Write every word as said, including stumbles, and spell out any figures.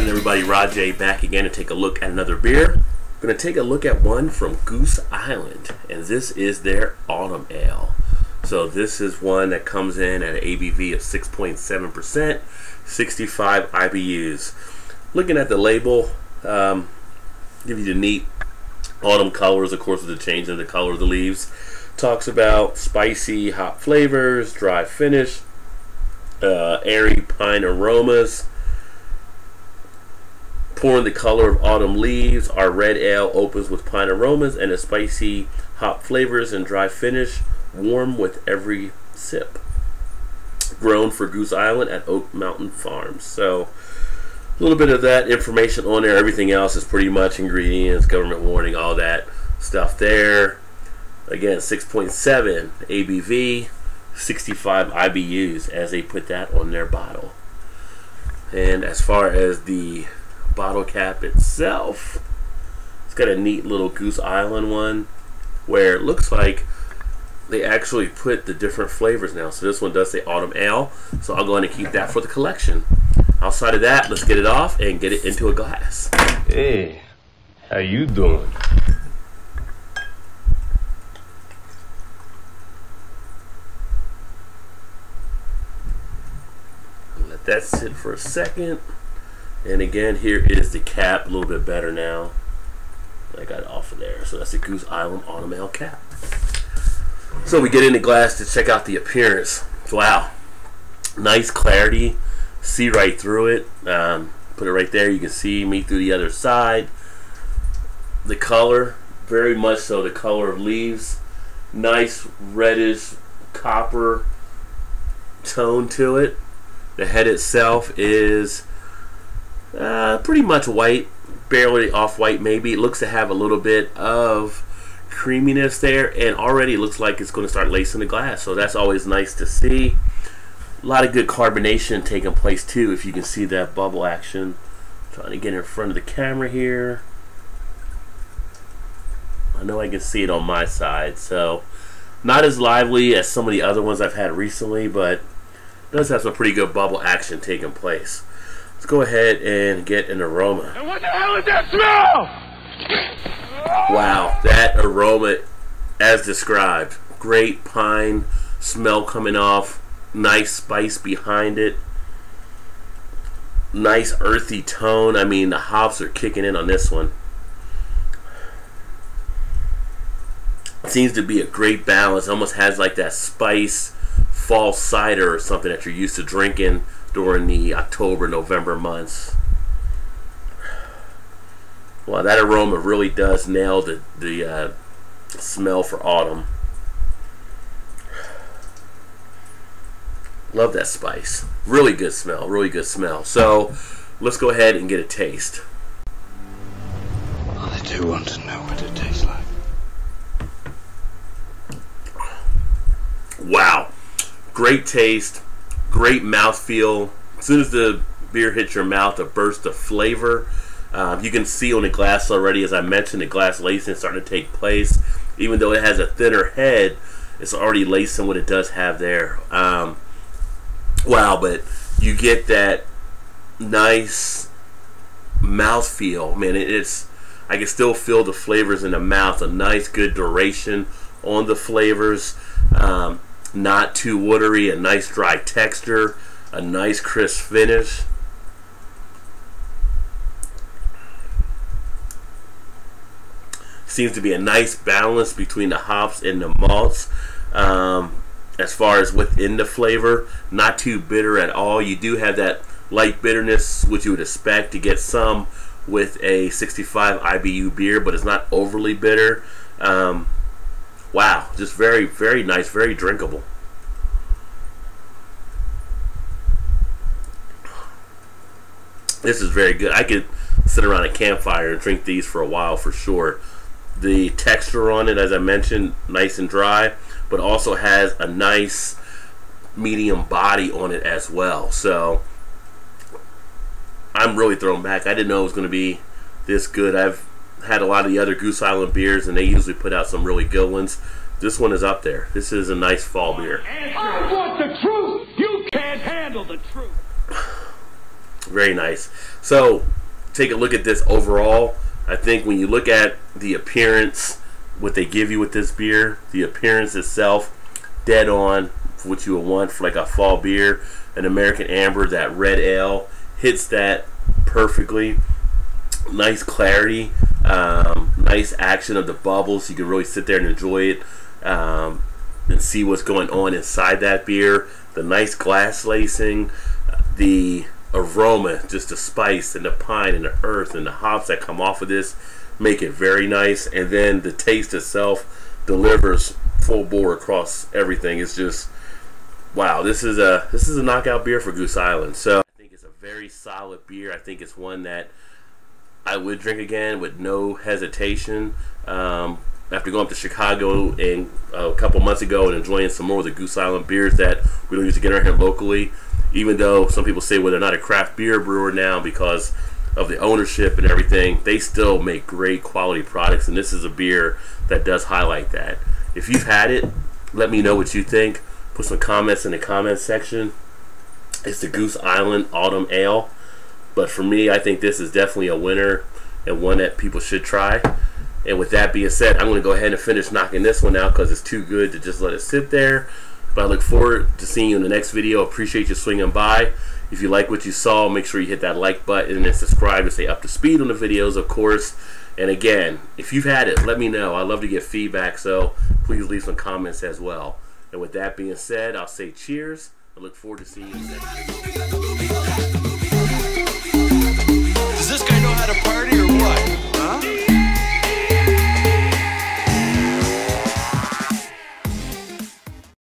Everybody, Rajay back again to take a look at another beer. I'm going to take a look at one from Goose Island, and this is their Autumn Ale. So this is one that comes in at an A B V of six point seven percent, sixty-five I B Us. Looking at the label, um, give you the neat autumn colors, of course, with the change in the color of the leaves. Talks about spicy hop flavors, dry finish, uh, airy pine aromas. Pouring the color of autumn leaves, our red ale opens with pine aromas and a spicy hop flavors and dry finish, warm with every sip. Grown for Goose Island at Oak Mountain Farms. So a little bit of that information on there. Everything else is pretty much ingredients, government warning, all that stuff there. Again, six point seven A B V, sixty-five I B Us as they put that on their bottle. And as far as the bottle cap itself, it's got a neat little Goose Island one where it looks like they actually put the different flavors now. So this one does say Autumn Ale, so I'll go ahead and keep that for the collection. Outside of that, let's get it off and get it into a glass. Hey, how you doing? Let that sit for a second. And again, here is the cap, a little bit better now. I got it off of there. So that's the Goose Island Autumn Ale cap. So we get in the glass to check out the appearance. Wow. Nice clarity. See right through it. Um, put it right there. You can see me through the other side. The color, very much so the color of leaves. Nice reddish copper tone to it. The head itself is Uh, pretty much white, barely off-white maybe. It looks to have a little bit of creaminess there, and already looks like it's going to start lacing the glass, so that's always nice to see. A lot of good carbonation taking place too, if you can see that bubble action. I'm trying to get in front of the camera here. I know I can see it on my side, so not as lively as some of the other ones I've had recently, but it does have some pretty good bubble action taking place. Let's go ahead and get an aroma. And what the hell is that smell? Wow, that aroma as described. Great pine smell coming off. Nice spice behind it. Nice earthy tone. I mean, the hops are kicking in on this one. Seems to be a great balance. Almost has like that spice fall cider or something that you're used to drinking during the October, November months. Wow, that aroma really does nail the, the uh, smell for autumn. Love that spice. Really good smell, really good smell. So let's go ahead and get a taste. I do want to know what it tastes like. Wow, great taste. Great mouthfeel. As soon as the beer hits your mouth, a burst of flavor. Uh, you can see on the glass already, as I mentioned, the glass lacing is starting to take place. Even though it has a thinner head, it's already lacing what it does have there. Um, wow, but you get that nice mouthfeel. Man, it, it's, I can still feel the flavors in the mouth. A nice, good duration on the flavors. Um, Not too watery, a nice dry texture, a nice crisp finish. Seems to be a nice balance between the hops and the malts. Um, as far as within the flavor, not too bitter at all. You do have that light bitterness, which you would expect to get some with a sixty-five I B U beer, but it's not overly bitter. Um, Wow, just very, very nice, very drinkable. This is very good. I could sit around a campfire and drink these for a while for sure. The texture on it, as I mentioned, nice and dry, but also has a nice medium body on it as well. So I'm really thrown back. I didn't know it was going to be this good. I've had a lot of the other Goose Island beers, and they usually put out some really good ones. This one is up there. This is a nice fall beer. I want the truth. You can't handle the truth. Very nice. So take a look at this overall. I think when you look at the appearance, what they give you with this beer, the appearance itself, dead on what you would want for like a fall beer. An American Amber, that red ale, hits that perfectly. Nice clarity, um, nice action of the bubbles. You can really sit there and enjoy it, um, and see what's going on inside that beer. The nice glass lacing, the aroma, just the spice and the pine and the earth and the hops that come off of this make it very nice. And then the taste itself delivers full bore across everything. It's just wow. This is a this is a knockout beer for Goose Island. So I think it's a very solid beer. I think it's one that I would drink again with no hesitation. Um, after going up to Chicago and uh, a couple months ago and enjoying some more of the Goose Island beers that we don't usually get around here locally, even though some people say, well, they're not a craft beer brewer now because of the ownership and everything, they still make great quality products, and this is a beer that does highlight that. If you've had it, let me know what you think. Put some comments in the comments section. It's the Goose Island Autumn Ale, but for me, I think this is definitely a winner and one that people should try. And with that being said, I'm going to go ahead and finish knocking this one out because it's too good to just let it sit there. But I look forward to seeing you in the next video. Appreciate you swinging by. If you like what you saw, make sure you hit that like button and subscribe to stay up to speed on the videos, of course. And again, if you've had it, let me know. I love to get feedback, so please leave some comments as well. And with that being said, I'll say cheers. I look forward to seeing you in the next video. Does this guy know how to party or what?